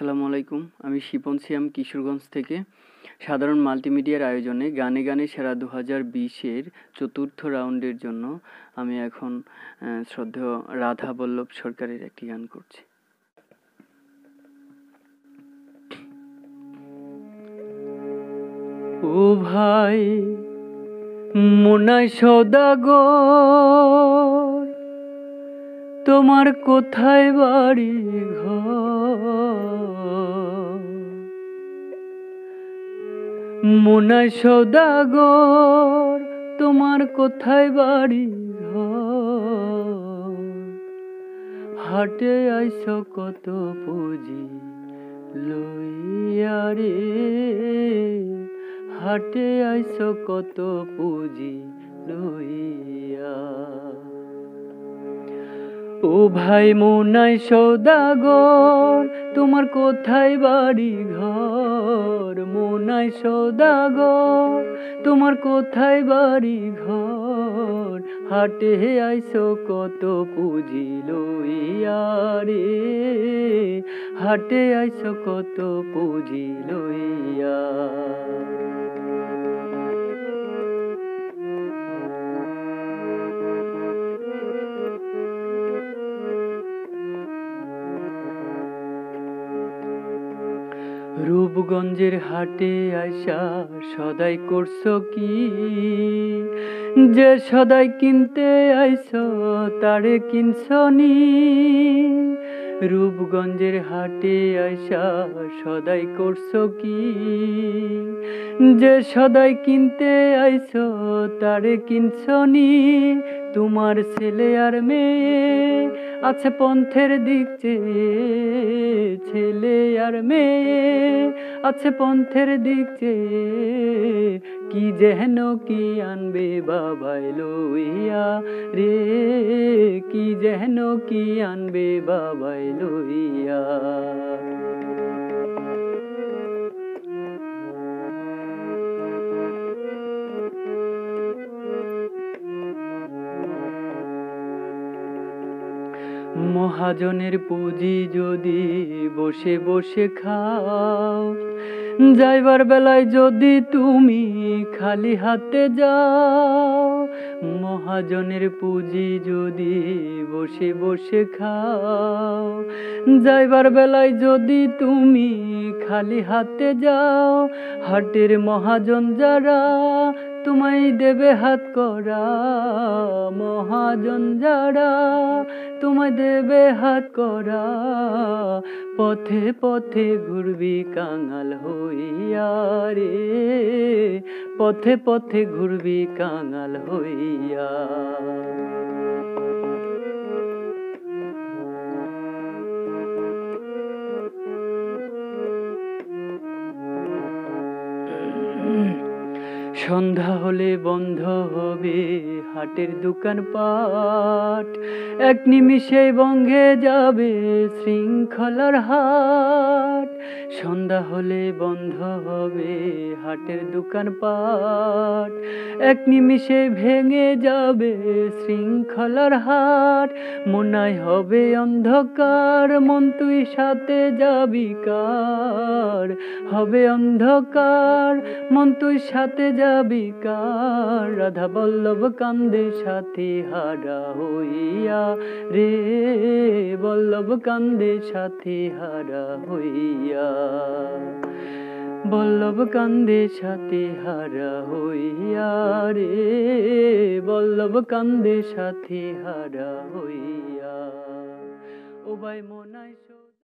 আসসালামু আলাইকুম আমি শিপন শিয়াম কিশোরগঞ্জ থেকে সাধারণ মাল্টিমিডিয়ার আয়োজনে গানে গানে সেরা 2020 এর চতুর্থ রাউন্ডের জন্য আমি এখন শ্রদ্ধেয় রাধা বল্লভ সরকারের একটি গান করছি। ও ভাই মনাই সদাগর তোমার কোথায় বাড়ি ঘর, মনাই সদাগর তোমার কোথায় বাড়ি ঘর, হাটে আইছ কত পুঁজি লইয়া রে, হাটে আইছ কত পুঁজি লইয়া। ও ভাই মনাই সদাগর তোমার কোথায় বাড়ি ঘর, মনাই সদাগর তোমার কোথায় বাড়ি ঘর, হাটে আইছো কত পুঁজি লইয়া রে, হাটে আইছো কত পুঁজি লইয়া। রূপগঞ্জের হাটে আইসা সদাই করছো কি, যে সদাই কিনতে আইছো তারে কিনছনি, রূপগঞ্জের হাটে আইসা সদাই করছো কি, যে সদাই কিনতে আইছো তারে কিনছনি, তোমার ছেলে আর মেয়ে আছে পন্থের দিক চেয়ে, ছেলে আর মেয়ে আছে পন্থের দিক চেয়ে, কি যেন কি আনবে বাবাই লইয়া রে, কি যেন কি আনবে বাবাই লইয়া। মহাজনের পুঁজি যদি বসে বসে খাও, যাইবার বেলায় যদি তুমি খালি হাতে যাও, মহাজনের পুঁজি যদি বসে বসে খাও, যাইবার বেলায় যদি তুমি খালি হাতে যাও, হাটের মহাজন যারা তোমায় দেবে হাত করা, মহাজন যারা তোমায় দেবে হাত করা, পথে পথে ঘুরবি কাঙাল হইয়া রে, পথে পথে ঘুরবি কাঙাল হইয়া। সন্ধ্যা হলে বন্ধ হবে হাটের দোকান পাট, এক নিমিষে ভেঙে যাবে শৃঙ্খলার হাট, সন্ধ্যা হলে বন্ধ হবে হাটের দোকান পাট, এক নিমিষে ভেঙে যাবে শৃঙ্খলার হাট, মনাই হবে অন্ধকার মন তুই সাথে যাবি কার, হবে অন্ধকার মন তুই সাথে যাবি কার, রাধা বল্লভ কান্দে সাথী হারা হইয়া রে, বল্লভ কান্দে সাথী হারা হইয়া, বল্লভ কান্দে সাথী হারা হইয়া রে, বল্লভ কান্দে সাথী হারা হইয়া। ও ভাই মনাই